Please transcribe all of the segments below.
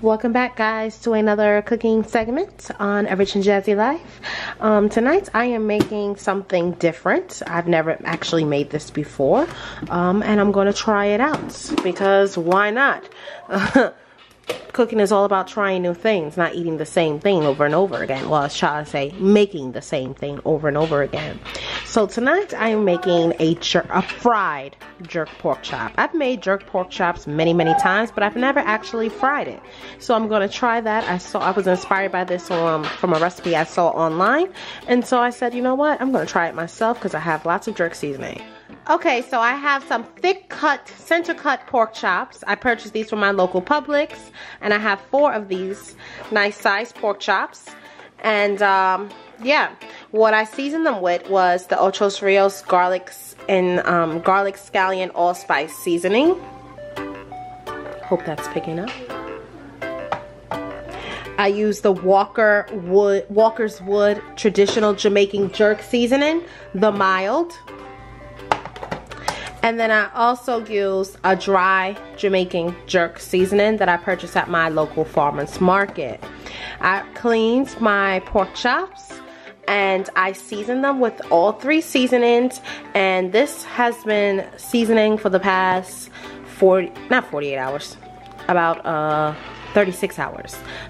Welcome back, guys, to another cooking segment on A Rich and Jazzy Life. Tonight I am making something different. I've never actually made this before, and I'm going to try it out because why not? Cooking is all about trying new things, not eating the same thing over and over again. Well, as Chad say, making the same thing over and over again. So tonight I am making a fried jerk pork chop. I've made jerk pork chops many times, but I've never actually fried it. So I'm gonna try that. I was inspired by this from a recipe I saw online, and so I said, you know what? I'm gonna try it myself because I have lots of jerk seasoning. Okay, so I have some thick cut, center cut pork chops. I purchased these from my local Publix, and I have 4 of these nice sized pork chops. And yeah, what I seasoned them with was the Ocho Rios garlic and garlic scallion allspice seasoning. Hope that's picking up. I use the Walkerswood traditional Jamaican jerk seasoning, the mild. And then I also use a dry Jamaican jerk seasoning that I purchased at my local farmer's market. I cleaned my pork chops and I seasoned them with all 3 seasonings, and this has been seasoning for the past 36 hours.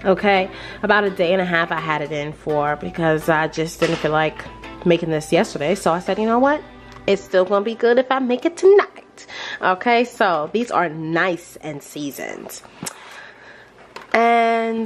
Okay, about a day and a half I had it in for because I just didn't feel like making this yesterday, so I said, you know what? It's still gonna be good if I make it tonight. Okay, so these are nice and seasoned. And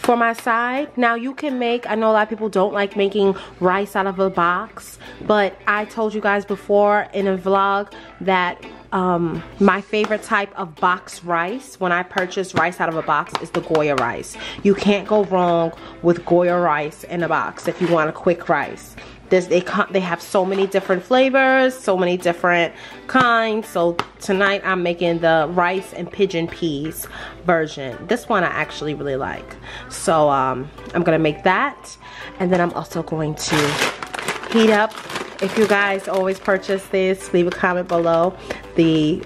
for my side, now you can make, I know a lot of people don't like making rice out of a box, but I told you guys before in a vlog that my favorite type of box rice, when I purchase rice out of a box, is the Goya rice. You can't go wrong with Goya rice in a box if you want a quick rice. They have so many different flavors, so many different kinds. So tonight I'm making the rice and pigeon peas version. This one I actually really like. So I'm gonna make that, and then I'm also going to heat up. If you guys always purchase this, leave a comment below the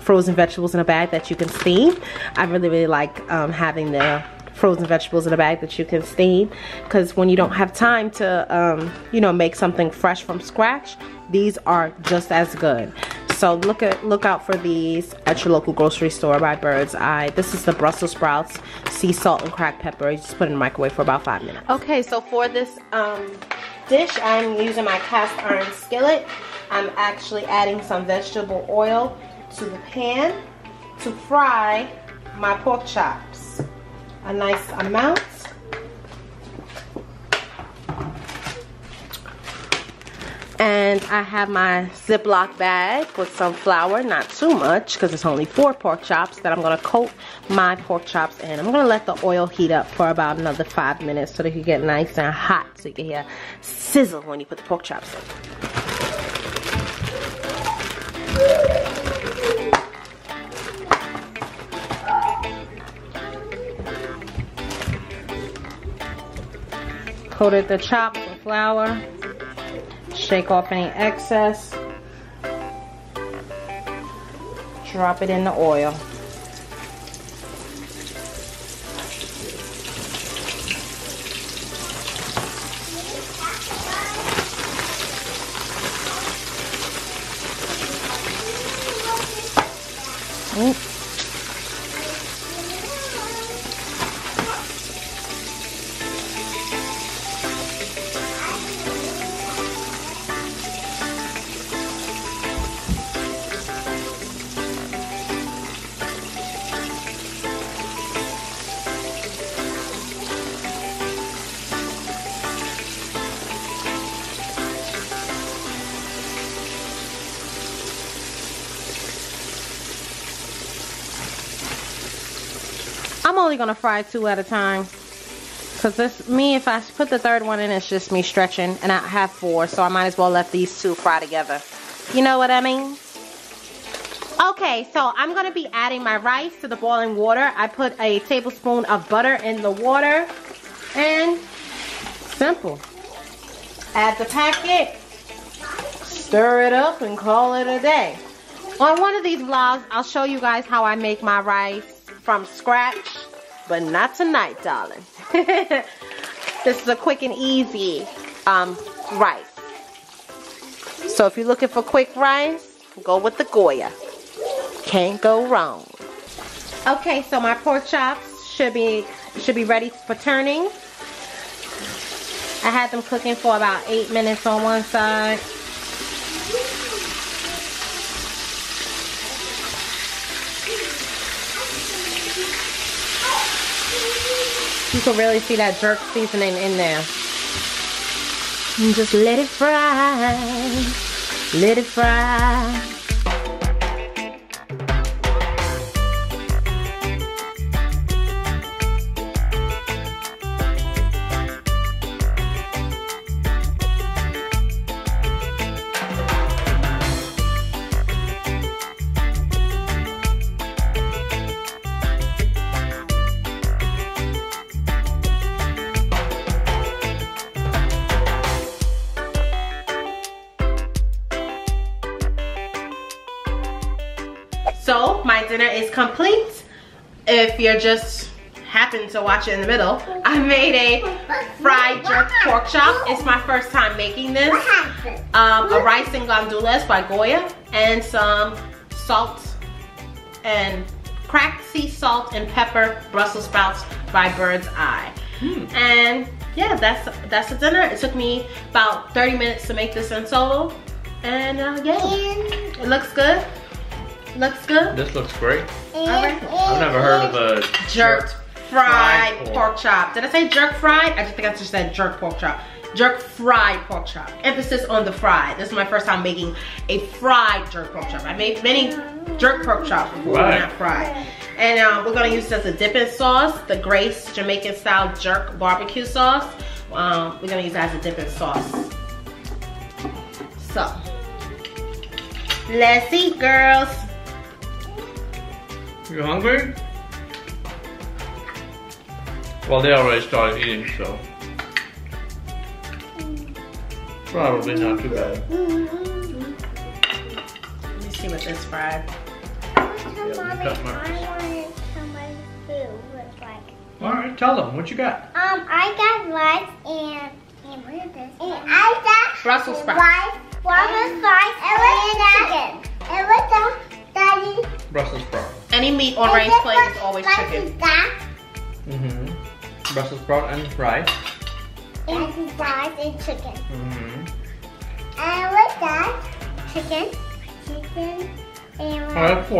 frozen vegetables in a bag that you can steam. I really like having the frozen vegetables in a bag that you can steam, because when you don't have time to you know, make something fresh from scratch, these are just as good. So look out for these at your local grocery store by Bird's Eye. This is the Brussels sprouts, sea salt and cracked pepper. You just put it in the microwave for about 5 minutes. Okay, so for this dish, I'm using my cast iron skillet. I'm actually adding some vegetable oil to the pan to fry my pork chops. A nice amount. And I have my Ziploc bag with some flour, not too much because it's only 4 pork chops that I'm going to coat my pork chops in. I'm going to let the oil heat up for about another 5 minutes so they can get nice and hot, so you can hear sizzle when you put the pork chops in. Coated the chops with flour, shake off any excess, drop it in the oil. Oops. I'm only gonna fry 2 at a time, cause if I put the 3rd one in, it's just me stretching, and I have 4, so I might as well let these 2 fry together. You know what I mean? Okay, so I'm gonna be adding my rice to the boiling water. I put a tablespoon of butter in the water, and simple. Add the packet, stir it up, and call it a day. On one of these vlogs, I'll show you guys how I make my rice from scratch, but not tonight, darling. This is a quick and easy rice. So if you're looking for quick rice, go with the Goya. Can't go wrong. Okay, so my pork chops should be ready for turning. I had them cooking for about 8 minutes on one side. You can really see that jerk seasoning in there. And just let it fry, let it fry. So my dinner is complete. If you just happen to watch it in the middle, I made a fried jerk pork chop. It's my first time making this. A rice and gondolas by Goya, and some salt and cracked sea salt and pepper Brussels sprouts by Bird's Eye. And yeah, that's the dinner. It took me about 30 minutes to make this in solo, and yeah, it looks good. Looks good. This looks great. All right. I've never heard of a jerk fried pork chop. Did I say jerk fried? I just think I just said jerk pork chop. Jerk fried pork chop. Emphasis on the fried. This is my first time making a fried jerk pork chop. I made many jerk pork chops before, not fried. And we're gonna use this as a dipping sauce, the Grace Jamaican style jerk barbecue sauce. We're gonna use that as a dipping sauce. So let's eat, girls. You hungry? Well, they already started eating, so probably not too bad. Let me see what this fried. All right, tell them what you got. I got rice and what is this? And I got Brussels sprouts. Rice, Brussels sprouts, and chicken. And what's daddy? Brussels sprouts. Any meat on rice plate is always chicken. Mm-hmm. Brussels sprout and rice. And rice and chicken. Mm-hmm. And with that, chicken, and rice,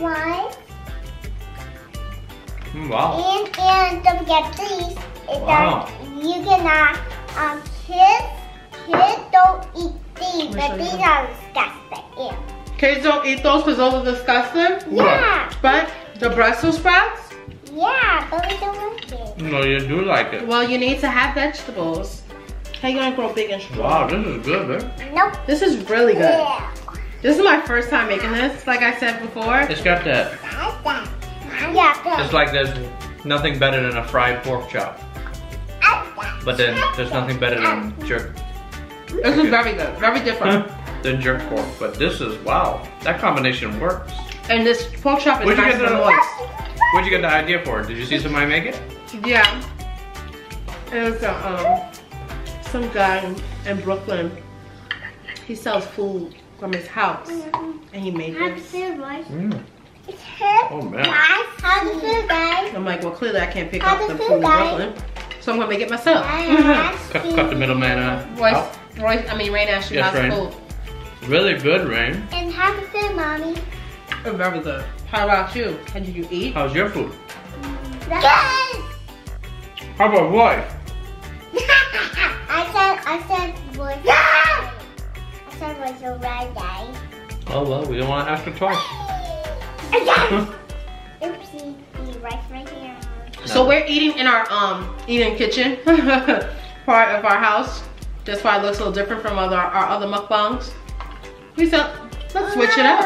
rice. Wow. And don't forget these. Wow. You cannot, kids don't eat these, but these are disgusting. Yeah. Kids don't eat those because those are disgusting? Yeah. But the Brussels sprouts? Yeah, but we don't like it. No, you do like it. Well, you need to have vegetables. How you gonna grow big and strong? Wow, this is good, man. Nope. This is really good. Yeah. This is my first time making this, like I said before. It's got that. Yeah. It's like there's nothing better than a fried pork chop. But then there's nothing better than jerk. This is very good, very different. Than jerk pork, but this is, wow, that combination works. And this pork chop is nice and moist. Where'd you get the idea for it? Did you see somebody make it? Yeah, it was some guy in Brooklyn. He sells food from his house, and he made this. Oh man! I'm like, well, clearly I can't pick up the food in Brooklyn, so I'm gonna make it myself. Cut the middleman out. Raina, she loves food. Really good, Rain. And how was it, Mommy? It's very good. How about you? How did you eat? How's your food? Good! How about what? I said boy. I said was your right guy. Oh well, we don't want to ask her twice. Oopsie, the rice right here. So we're eating in our eating kitchen part of our house. That's why it looks a little different from our other mukbangs. Let's switch it up.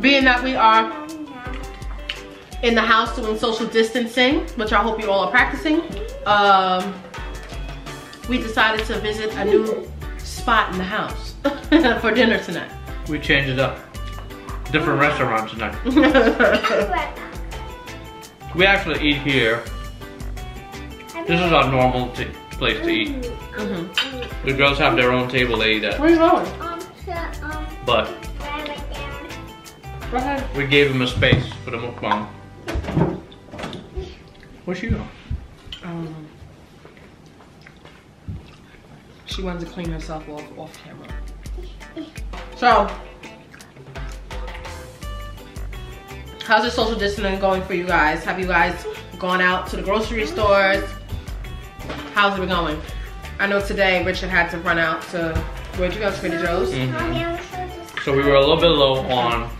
Being that we are in the house doing social distancing, which I hope you all are practicing, we decided to visit a new spot in the house for dinner tonight. We changed it up. different restaurant tonight. We actually eat here. This is our normal place to eat. Mm-hmm. The girls have their own table they eat at. Where are you going? But go ahead. We gave them a space for the mukbang. Where's she going? She wanted to clean herself off camera. So, how's the social distancing going for you guys? Have you guys gone out to the grocery stores? How's it going? I know today Richard had to run out to, where'd you go, Trader Joe's? Mm-hmm. So we were a little bit low on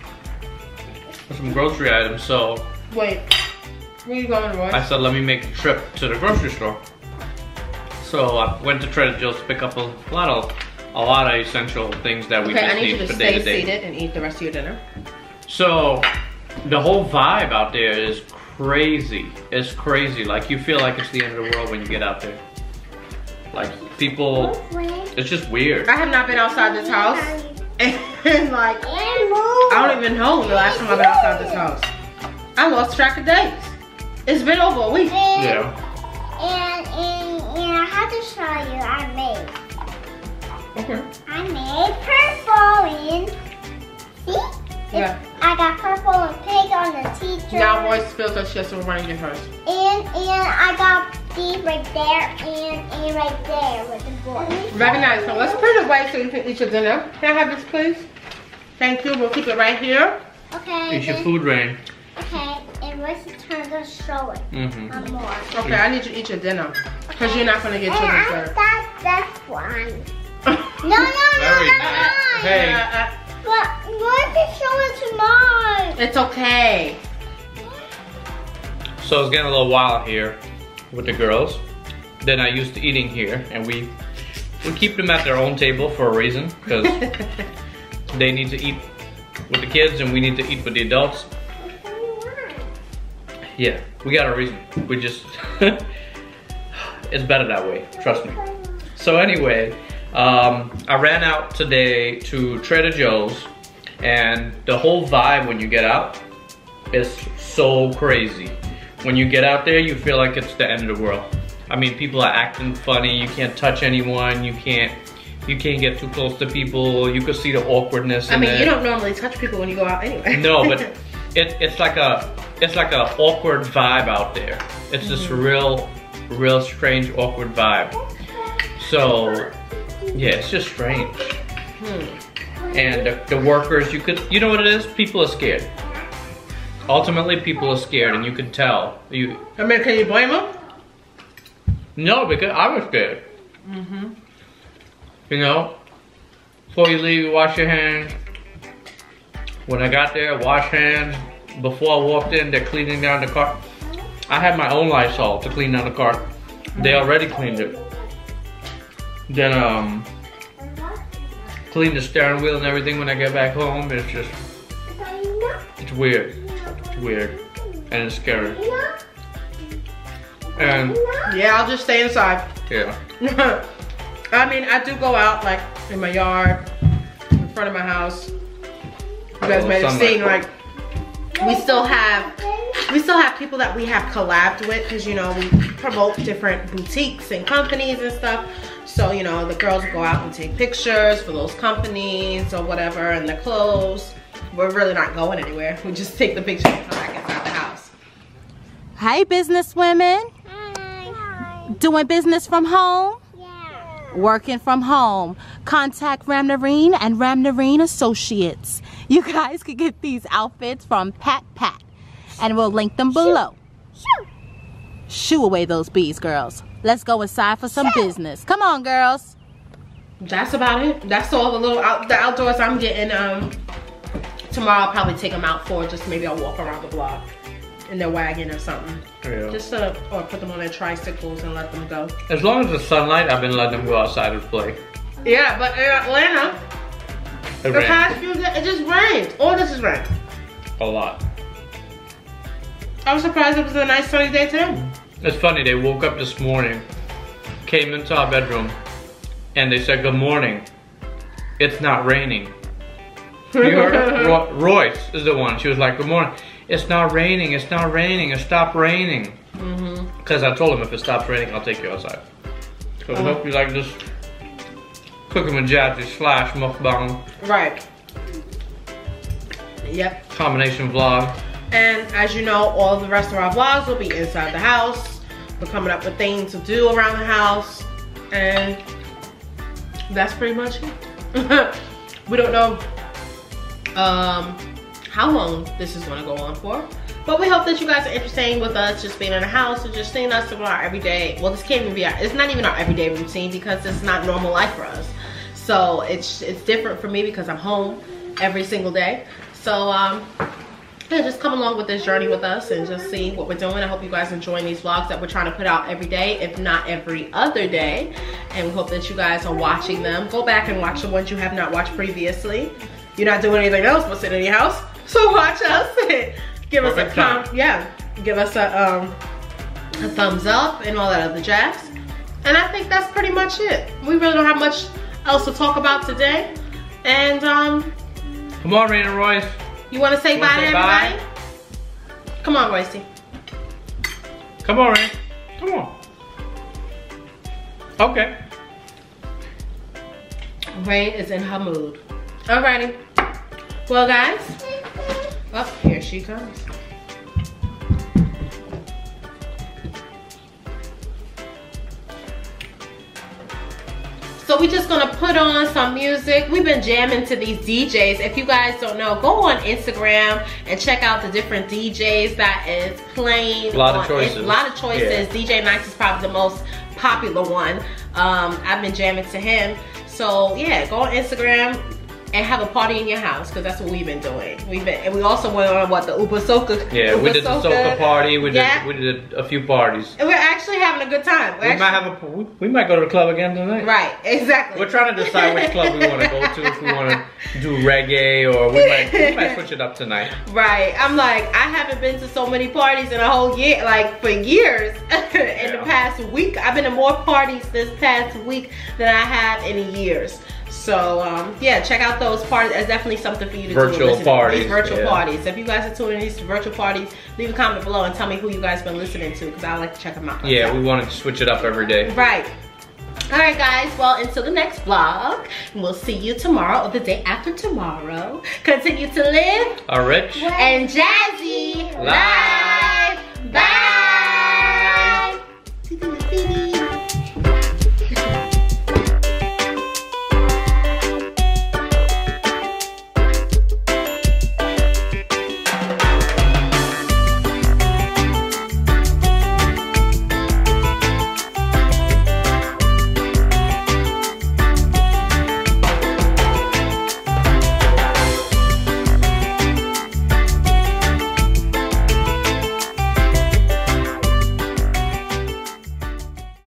some grocery items, so. Wait, where are you going, Roy? I said, let me make a trip to the grocery store. So I went to Trader Joe's to pick up a lot of essential things that we just need for day to day. Okay, I need you to stay seated and eat the rest of your dinner. So the whole vibe out there is crazy. It's crazy. Like you feel like it's the end of the world when you get out there. Like people, it's just weird. I have not been outside this house and like I don't even know the last time I've been outside this house. I lost track of days. It's been over a week. Yeah. I have to show you, I made. Okay. I made purple and see? Yeah. I got purple and pink on the t-shirt. Now Royce spilled her shit, so we're running to hers. And I got these right there and right there with the boys. Very nice. So let's put it away so you can eat your dinner. Can I have this, please? Thank you. We'll keep it right here. Okay. Eat your food, Rain. Okay. Where's the turn to show it? Mm-hmm. More. Okay, I need you to eat your dinner. Because you're not going to get children served. That's one. No, hey. But where's the show tomorrow? It's okay. So it's getting a little wild here with the girls. They're not used to eating here. And we keep them at their own table for a reason. Because they need to eat with the kids and we need to eat with the adults. Yeah, we got a reason. We just, it's better that way, trust me. So anyway, I ran out today to Trader Joe's and the whole vibe when you get out is so crazy. When you get out there, you feel like it's the end of the world. I mean, people are acting funny. You can't touch anyone. You can't get too close to people. You could see the awkwardness in it. I mean, you don't normally touch people when you go out anyway. No, but it's like a, it's like an awkward vibe out there. It's this real strange, awkward vibe. So, yeah, it's just strange. And the workers, you know what it is? People are scared. Ultimately, people are scared and you can tell. I mean, can you blame them? No, because I was scared. You know, before you leave, you wash your hands. When I got there, wash hands. Before I walked in, they're cleaning down the car. I had my own Lysol to clean down the car. They already cleaned it. Then cleaned the steering wheel and everything when I get back home. It's just, it's weird. It's weird and it's scary. And yeah, I'll just stay inside. Yeah. I mean, I do go out like in my yard, in front of my house. You guys may have seen like. We still have people that we have collabed with because, you know, we promote different boutiques and companies and stuff. So, you know, the girls go out and take pictures for those companies or whatever and the clothes. We're really not going anywhere. We just take the pictures and come back inside the house. Hey, business women. Hi. Doing business from home? Yeah. Working from home. Contact Ramnarine and Ramnarine Associates. You guys could get these outfits from Pat Pat, and we'll link them below. Shoo away those bees, girls. Let's go inside for some business. Come on, girls. That's about it. That's all the little outdoors I'm getting. Tomorrow I'll probably take them out for just maybe I'll walk around the block in their wagon or something. Yeah. Just or put them on their tricycles and let them go. As long as the sunlight, I've been letting them go outside and play. Yeah, but in Atlanta, the past few days, it just rained. All this is rain. A lot. I was surprised it was a nice sunny day too. It's funny, they woke up this morning, came into our bedroom, and they said, good morning. It's not raining. You heard? Royce is the one. She was like, good morning. It's not raining. It's not raining. It stopped raining. Because I told him if it stops raining, I'll take you outside. So I hope you like this Cooking with Jazzy slash mukbang. Right. Yep. Combination vlog. And as you know, all the rest of our vlogs will be inside the house. We're coming up with things to do around the house. And that's pretty much it. We don't know how long this is gonna go on for. But we hope that you guys are interested with us just being in the house and just seeing us in our everyday, well, this can't even be our, it's not even our everyday routine because it's not normal life for us. So it's different for me because I'm home every single day. So yeah, just come along with this journey with us and just see what we're doing. I hope you guys are enjoying these vlogs that we're trying to put out every day, if not every other day. And we hope that you guys are watching them. Go back and watch the ones you have not watched previously. You're not doing anything else but sitting in your house. So watch us. Give us a give us a thumbs up and all that other jazz. And I think that's pretty much it. We really don't have much else to talk about today. And come on, Raina Royce. You want to say bye to everybody? Bye. Come on, Roycey. Come on, Raina. Come on. Okay. Rain is in her mood. Alrighty. Well, guys. Oh, here she comes. So we're just gonna put on some music. We've been jamming to these DJs. If you guys don't know, go on Instagram and check out the different DJs that is playing. A lot of choices. A lot of choices. Yeah. DJ Nice is probably the most popular one. I've been jamming to him. So yeah, go on Instagram and have a party in your house, because that's what we've been doing. And we also went on the Uba Soca. Yeah, Uba we did Soca. The Soca party. We did a few parties. And we're actually having a good time. We might go to the club again tonight. Right, exactly. We're trying to decide which club we want to go to. If we want to do reggae, or we might switch it up tonight. Right. I'm like, I haven't been to so many parties in a whole year, like for years. The past week, I've been to more parties this past week than I have in years. So yeah, check out those parties. There's definitely something for you to do. Virtual parties. If you guys are tuning in to virtual parties, leave a comment below and tell me who you guys been listening to, because I like to check them out. Yeah, we want to switch it up every day. Right. All right, guys. Well, until the next vlog, we'll see you tomorrow or the day after tomorrow. Continue to live a rich and jazzy life.